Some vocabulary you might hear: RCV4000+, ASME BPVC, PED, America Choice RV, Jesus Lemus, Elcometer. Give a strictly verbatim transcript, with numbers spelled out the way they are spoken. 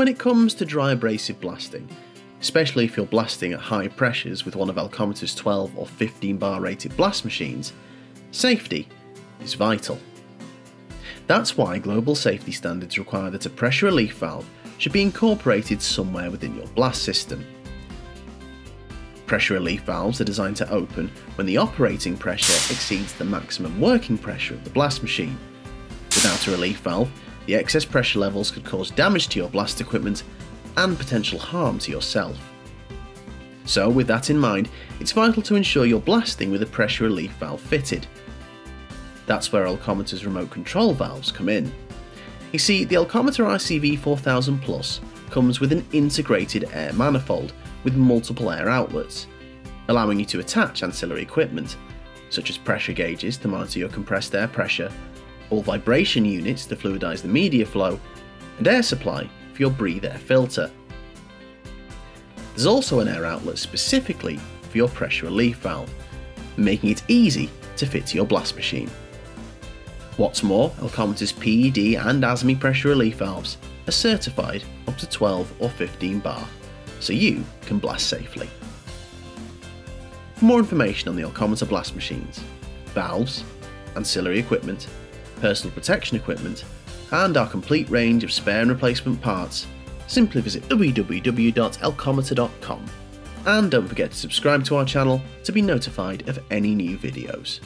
when it comes to dry abrasive blasting, especially if you're blasting at high pressures with one of Elcometer's twelve or fifteen bar rated blast machines, safety is vital. That's why global safety standards require that a pressure relief valve should be incorporated somewhere within your blast system. Pressure relief valves are designed to open when the operating pressure exceeds the maximum working pressure of the blast machine. Without a relief valve, the excess pressure levels could cause damage to your blast equipment and potential harm to yourself. So with that in mind, it's vital to ensure you're blasting with a pressure relief valve fitted. That's where Elcometer's remote control valves come in. You see, the Elcometer R C V four thousand plus comes with an integrated air manifold with multiple air outlets, allowing you to attach ancillary equipment, such as pressure gauges to monitor your compressed air pressure, all vibration units to fluidise the media flow, and air supply for your breathe air filter. There's also an air outlet specifically for your pressure relief valve, making it easy to fit to your blast machine. What's more, Elcometer's P E D and A S M E pressure relief valves are certified up to twelve or fifteen bar, so you can blast safely. For more information on the Elcometer blast machines, valves, ancillary equipment, personal protection equipment, and our complete range of spare and replacement parts, simply visit w w w dot elcometer dot com. And don't forget to subscribe to our channel to be notified of any new videos.